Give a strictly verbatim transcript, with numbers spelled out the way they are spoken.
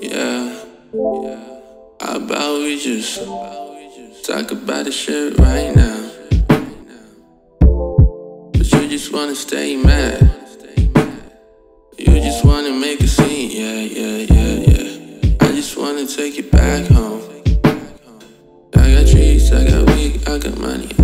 Yeah, yeah. How about we just talk about the shit right now? But you just wanna stay mad. You just wanna make a scene, yeah, yeah, yeah, yeah. I just wanna take you back home. I got trees, I got weed, I got money.